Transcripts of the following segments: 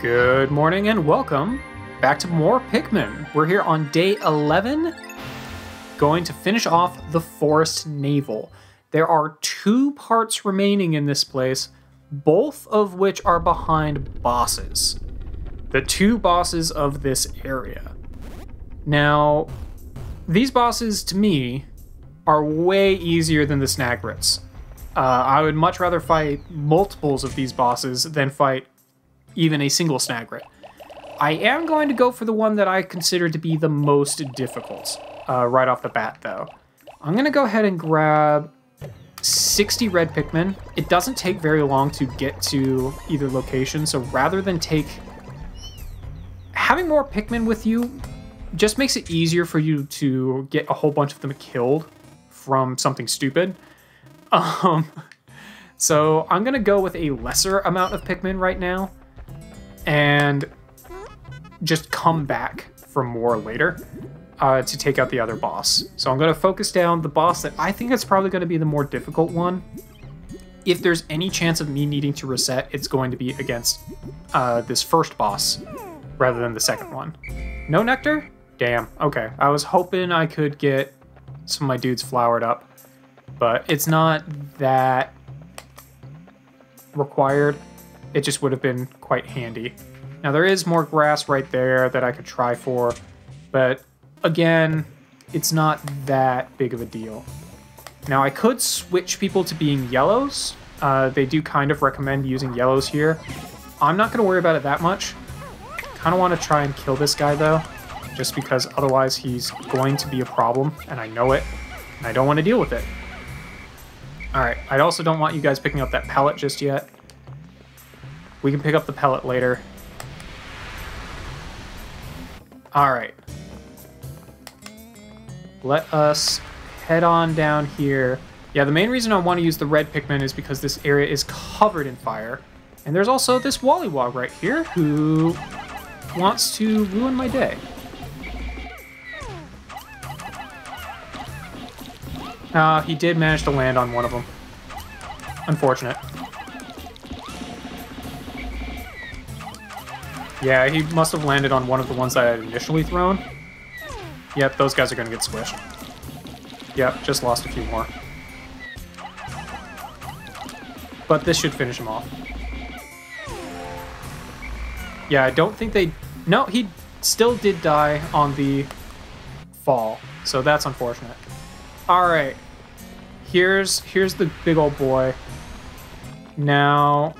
Good morning and welcome back to more Pikmin. We're here on day 11, going to finish off the Forest Navel. There are two parts remaining in this place, both of which are behind bosses. The two bosses of this area. Now, these bosses, to me, are way easier than the Snagrets. I would much rather fight multiples of these bosses than fight even a single Snagret. I am going to go for the one that I consider to be the most difficult, right off the bat though. I'm going to go ahead and grab 60 red Pikmin. It doesn't take very long to get to either location, so rather than having more Pikmin with you just makes it easier for you to get a whole bunch of them killed from something stupid. So I'm gonna go with a lesser amount of Pikmin right now and just come back for more later to take out the other boss. So I'm gonna focus down the boss that I think is probably gonna be the more difficult one. If there's any chance of me needing to reset, it's going to be against this first boss rather than the second one. No nectar? Damn, okay. I was hoping I could get some of my dudes flowered up, but it's not that required. It just would have been quite handy. Now there is more grass right there that I could try for, but again, it's not that big of a deal. Now I could switch people to being yellows. They do kind of recommend using yellows here. I'm not gonna worry about it that much. Kinda wanna try and kill this guy though, just because otherwise he's going to be a problem and I know it, and I don't wanna deal with it. All right, I also don't want you guys picking up that pellet just yet. We can pick up the pellet later. All right. Let us head on down here. Yeah, the main reason I want to use the red Pikmin is because this area is covered in fire. And there's also this Wallywog right here who wants to ruin my day. He did manage to land on one of them. Unfortunate. Yeah, he must have landed on one of the ones that I had initially thrown. Yep, those guys are gonna get squished. Yep, just lost a few more. But this should finish him off. Yeah, I don't think they... No, he still did die on the fall, so that's unfortunate. All right. Here's the big old boy. Now,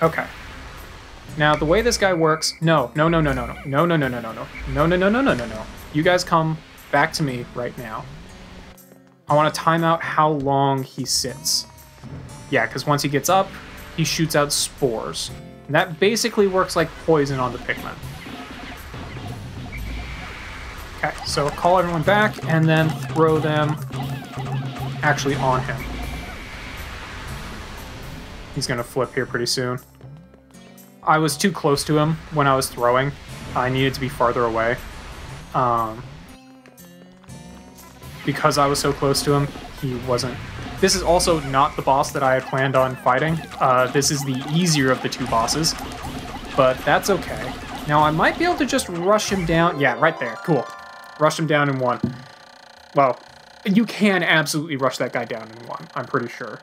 okay. Now the way this guy works, no. You guys come back to me right now. I want to time out how long he sits. Yeah, because once he gets up, he shoots out spores. And that basically works like poison on the Pikmin. Okay, so call everyone back and then throw them actually on him. He's gonna flip here pretty soon. I was too close to him when I was throwing. I needed to be farther away. Because I was so close to him, he wasn't. This is also not the boss that I had planned on fighting. This is the easier of the two bosses, but that's okay. Now I might be able to just rush him down. Yeah, right there, cool. Rush him down in one. Well, you can absolutely rush that guy down in one, I'm pretty sure.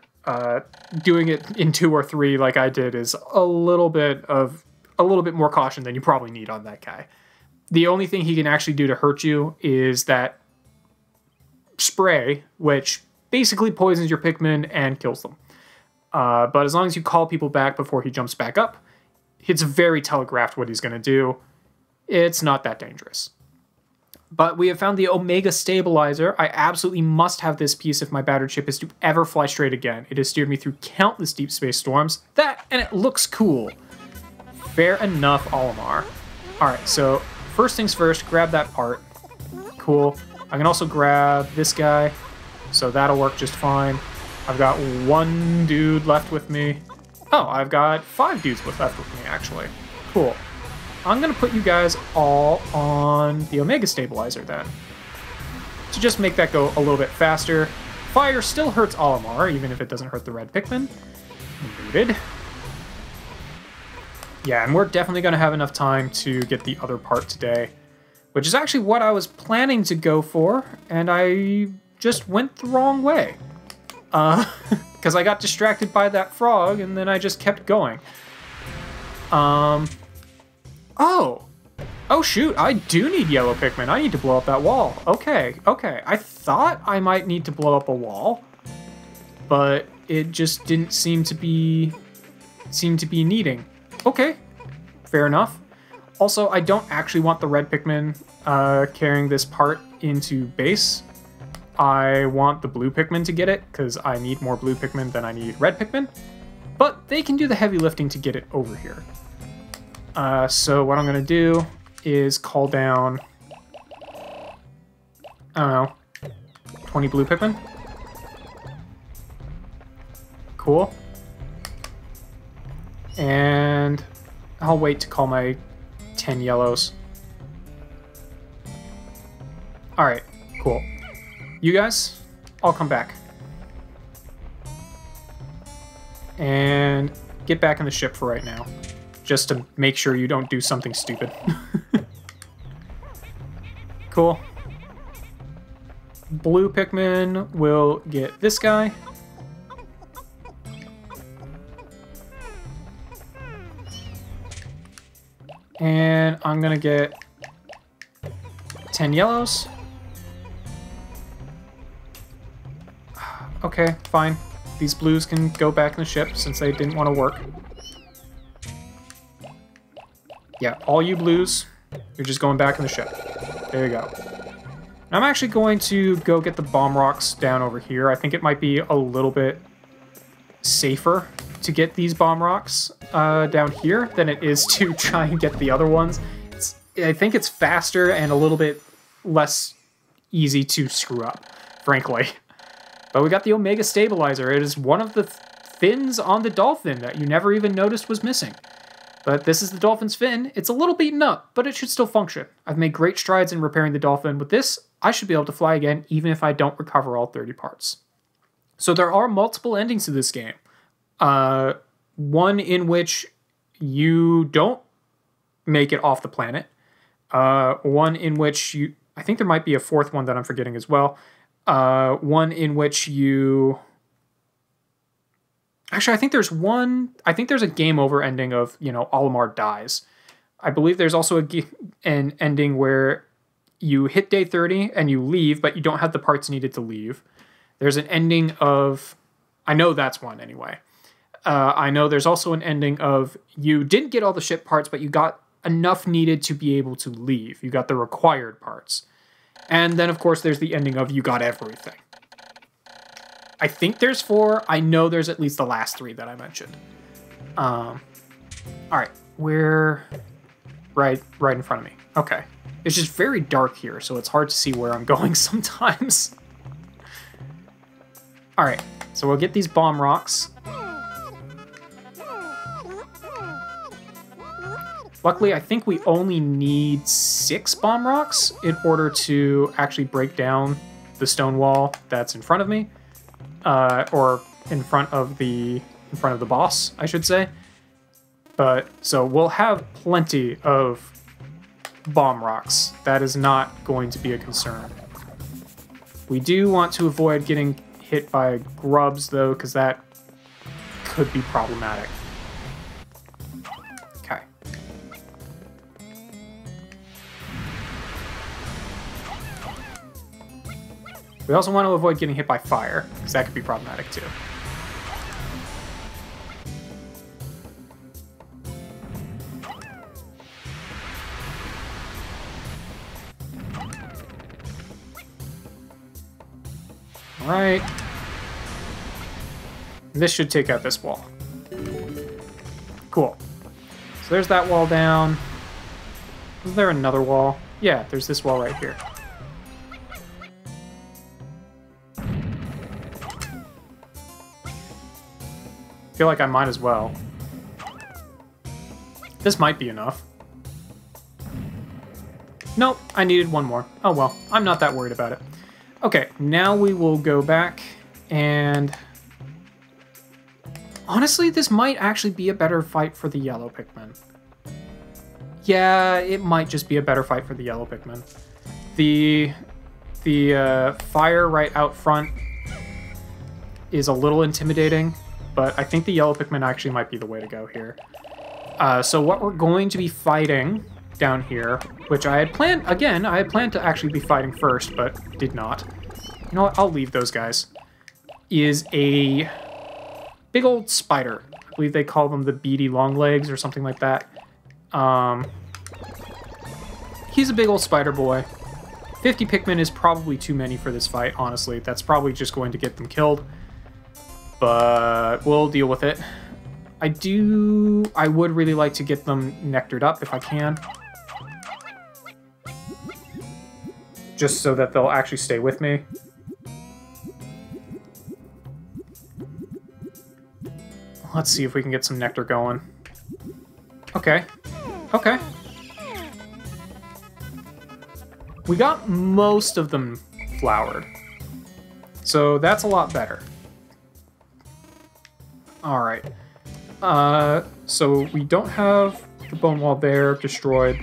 Doing it in two or three like I did is a little bit more caution than you probably need on that guy. The only thing he can actually do to hurt you is that spray, which basically poisons your Pikmin and kills them. But as long as you call people back before he jumps back up, it's very telegraphed what he's gonna do. It's not that dangerous. But we have found the Omega Stabilizer. I absolutely must have this piece if my battered ship is to ever fly straight again. It has steered me through countless deep space storms. That, and it looks cool. Fair enough, Olimar. All right, so first things first, grab that part. Cool. I can also grab this guy, so that'll work just fine. I've got one dude left with me. Oh, I've got five dudes left with me, actually. Cool. I'm gonna put you guys all on the Omega Stabilizer then. To just make that go a little bit faster. Fire still hurts Olimar, even if it doesn't hurt the red Pikmin. Noted. Yeah, and we're definitely going to have enough time to get the other part today, which is actually what I was planning to go for, and I just went the wrong way. Because I got distracted by that frog, and then I just kept going. Oh shoot, I do need yellow Pikmin. I need to blow up that wall. Okay, okay. I thought I might need to blow up a wall, but it just didn't seem to be needing. Okay, fair enough. Also, I don't actually want the red Pikmin carrying this part into base. I want the blue Pikmin to get it, because I need more blue Pikmin than I need red Pikmin. But they can do the heavy lifting to get it over here. So what I'm going to do is call down, I don't know, 20 blue Pikmin. Cool. And I'll wait to call my 10 yellows. Alright, cool. You guys, I'll come back. And get back in the ship for right now. Just to make sure you don't do something stupid. Cool. Blue Pikmin will get this guy. And I'm gonna get 10 yellows. Okay, fine. These blues can go back in the ship since they didn't want to work. Yeah, all you blues, you're just going back in the ship. There you go. And I'm actually going to go get the bomb rocks down over here. I think it might be a little bit safer to get these bomb rocks down here than it is to try and get the other ones. I think it's faster and a little bit less easy to screw up, frankly. But we got the Omega Stabilizer. It is one of the fins on the dolphin that you never even noticed was missing. But this is the dolphin's fin. It's a little beaten up, but it should still function. I've made great strides in repairing the dolphin. With this, I should be able to fly again, even if I don't recover all 30 parts. So there are multiple endings to this game. One in which you don't make it off the planet. One in which you... I think there might be a fourth one that I'm forgetting as well. One in which you... Actually, I think there's one... I think there's a game over ending of, you know, Olimar dies. I believe there's also an ending where you hit day 30 and you leave, but you don't have the parts needed to leave. There's an ending of... I know that's one, anyway. I know there's also an ending of you didn't get all the ship parts, but you got enough needed to be able to leave. You got the required parts. And then, of course, there's the ending of you got everything. I think there's four. I know there's at least the last three that I mentioned. All right, we're right in front of me. Okay, it's just very dark here, so it's hard to see where I'm going sometimes. All right, so we'll get these bomb rocks. Luckily, I think we only need 6 bomb rocks in order to actually break down the stone wall that's in front of me. Or in front of the boss, I should say. But so we'll have plenty of bomb rocks. That is not going to be a concern. We do want to avoid getting hit by grubs though, because that could be problematic. Okay. We also want to avoid getting hit by fire, because that could be problematic too. Alright. This should take out this wall. Cool. So there's that wall down. Is there another wall? Yeah, there's this wall right here. I feel like I might as well. This might be enough. Nope, I needed one more. Oh well, I'm not that worried about it. Okay, now we will go back and... Honestly, this might actually be a better fight for the yellow Pikmin. Yeah, it might just be a better fight for the yellow Pikmin. The fire right out front is a little intimidating, but I think the yellow Pikmin actually might be the way to go here. So what we're going to be fighting down here, which I had planned, again, I had planned to actually be fighting first, but did not. You know what, I'll leave those guys. Is a big old spider. I believe they call them the Beady Longlegs or something like that. He's a big old spider boy. 50 Pikmin is probably too many for this fight, honestly. That's probably just going to get them killed. But we'll deal with it. I would really like to get them nectared up if I can. Just so that they'll actually stay with me. Let's see if we can get some nectar going. Okay. Okay. We got most of them flowered. So that's a lot better. Alright. So we don't have the bone wall there destroyed.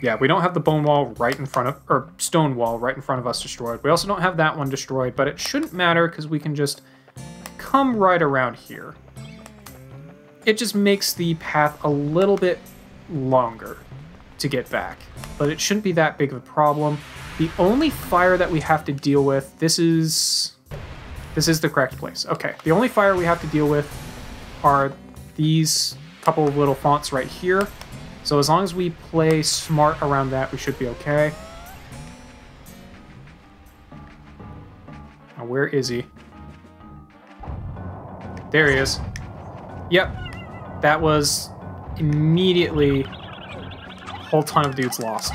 Yeah, we don't have the bone wall right in front of, or stone wall right in front of us destroyed. We also don't have that one destroyed, but it shouldn't matter because we can just come right around here. It just makes the path a little bit longer to get back, but it shouldn't be that big of a problem. The only fire that we have to deal with, this is the correct place. Okay, the only fire we have to deal with are these couple of little fonts right here. So as long as we play smart around that, we should be okay. Now, where is he? There he is. Yep, that was immediately a whole ton of dudes lost.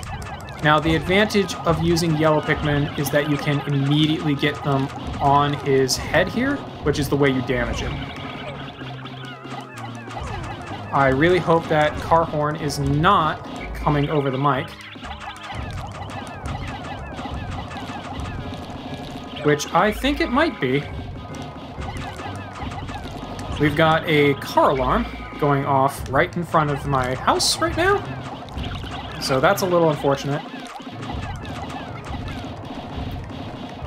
Now, the advantage of using yellow Pikmin is that you can immediately get them on his head here, which is the way you damage it. I really hope that Carhorn is not coming over the mic. Which I think it might be. We've got a car alarm going off right in front of my house right now. So that's a little unfortunate.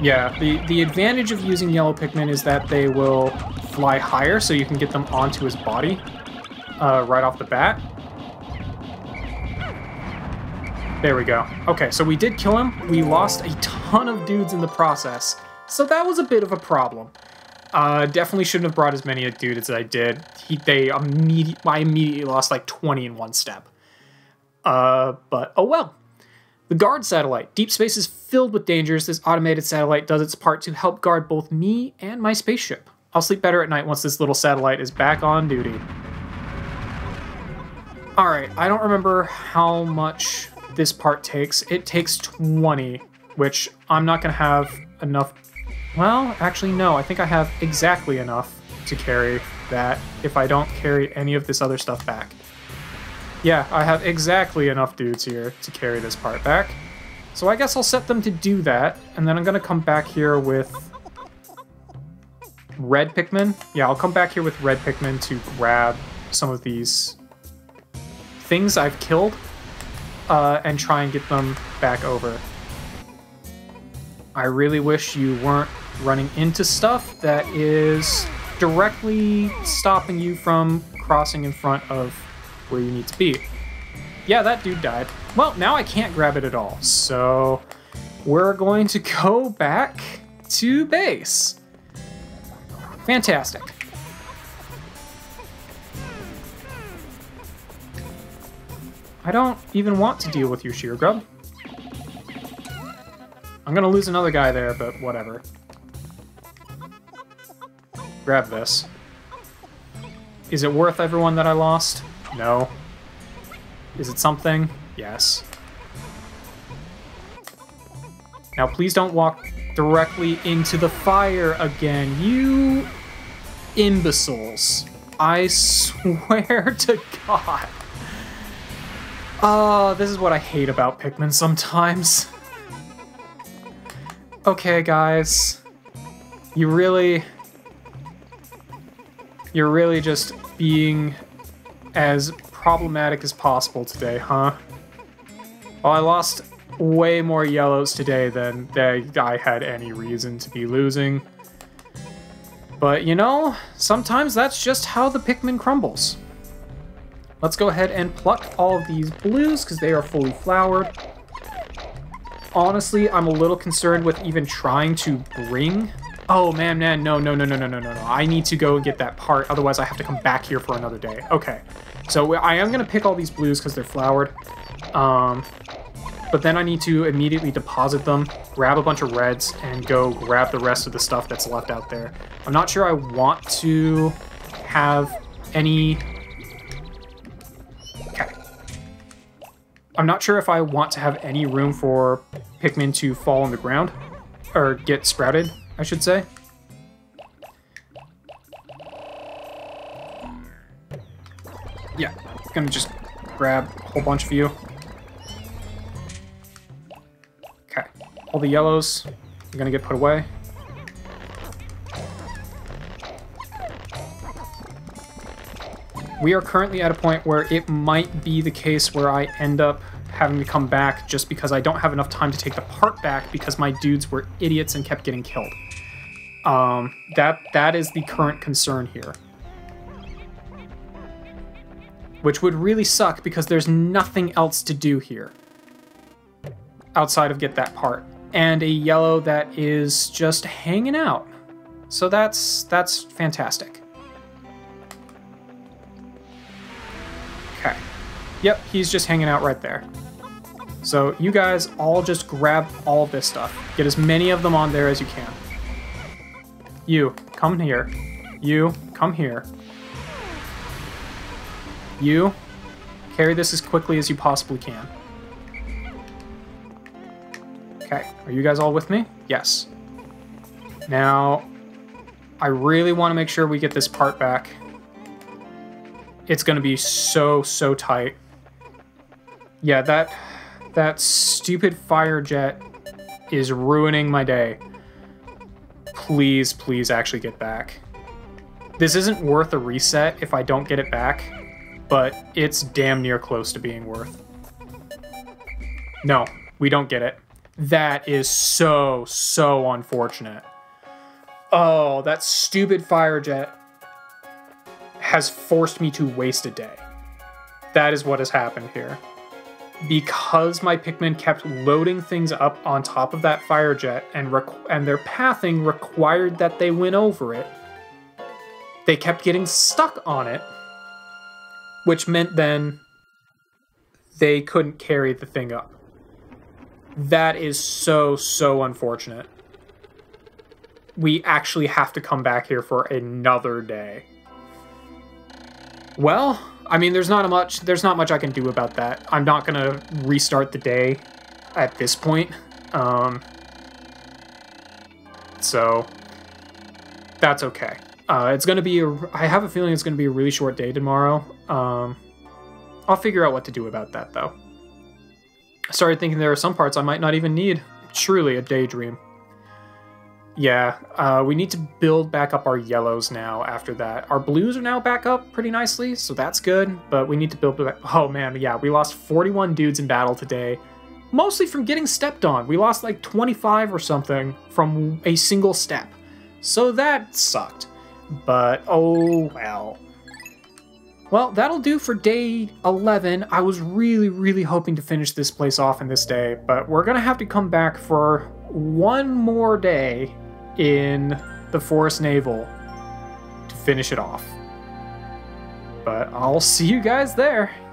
Yeah, the advantage of using yellow Pikmin is that they will fly higher, so you can get them onto his body right off the bat. There we go. Okay, so we did kill him. We lost a ton of dudes in the process. So that was a bit of a problem. Definitely shouldn't have brought as many a dude as I did. I immediately lost like 20 in one step. But oh well. The Guard Satellite. Deep space is filled with dangers. This automated satellite does its part to help guard both me and my spaceship. I'll sleep better at night once this little satellite is back on duty. Alright, I don't remember how much this part takes. It takes 20, which I'm not going to have enough. Well, actually, no. I think I have exactly enough to carry that if I don't carry any of this other stuff back. Yeah, I have exactly enough dudes here to carry this part back. So I guess I'll set them to do that, and then I'm going to come back here with red Pikmin. Yeah, I'll come back here with red Pikmin to grab some of these things I've killed and try and get them back over. I really wish you weren't running into stuff that is directly stopping you from crossing in front of where you need to be. Yeah, that dude died. Well, now I can't grab it at all, so we're going to go back to base. Fantastic. I don't even want to deal with you, Sheer Grub. I'm gonna lose another guy there, but whatever. Grab this. Is it worth everyone that I lost? No. Is it something? Yes. Now please don't walk directly into the fire again, you imbeciles. I swear to God. Oh, this is what I hate about Pikmin sometimes. Okay, guys. You really... You're really just being as problematic as possible today, huh? Well, I lost way more yellows today than I had any reason to be losing. But, you know, sometimes that's just how the Pikmin crumbles. Let's go ahead and pluck all of these blues, because they are fully flowered. Honestly, I'm a little concerned with even trying to bring... Oh, man, no. I need to go and get that part, otherwise I have to come back here for another day. Okay, so I am going to pick all these blues because they're flowered. But then I need to immediately deposit them, grab a bunch of reds, and go grab the rest of the stuff that's left out there. I'm not sure I want to have any... I'm not sure if I want to have any room for Pikmin to fall on the ground, or get sprouted, I should say. Yeah, I'm gonna just grab a whole bunch of you. Okay, all the yellows are gonna get put away. We are currently at a point where it might be the case where I end up having to come back just because I don't have enough time to take the part back because my dudes were idiots and kept getting killed. That is the current concern here. Which would really suck because there's nothing else to do here outside of get that part. And a yellow that is just hanging out. So that's fantastic. Yep, he's just hanging out right there. So you guys all just grab all this stuff. Get as many of them on there as you can. You, come here. You, come here. You, carry this as quickly as you possibly can. Okay, are you guys all with me? Yes. Now, I really want to make sure we get this part back. It's going to be so tight. Yeah, that stupid fire jet is ruining my day. Please actually get back. This isn't worth a reset if I don't get it back, but it's damn near close to being worth. No, we don't get it. That is so unfortunate. Oh, that stupid fire jet has forced me to waste a day. That is what has happened here. Because my Pikmin kept loading things up on top of that fire jet and their pathing required that they went over it, they kept getting stuck on it, which meant then they couldn't carry the thing up. That is so unfortunate. We actually have to come back here for another day. Well, I mean, there's not much I can do about that. I'm not gonna restart the day at this point. So that's okay. It's gonna be I have a feeling it's gonna be a really short day tomorrow. I'll figure out what to do about that though. I started thinking there are some parts I might not even need. Truly a daydream. Yeah, we need to build back up our yellows now after that. Our blues are now back up pretty nicely, so that's good, but we need to build back... Oh man, yeah, we lost 41 dudes in battle today, mostly from getting stepped on. We lost like 25 or something from a single step, so that sucked, but oh well. Well, that'll do for day 11. I was really hoping to finish this place off in this day, but we're gonna have to come back for one more day in the Forest Navel to finish it off. But I'll see you guys there.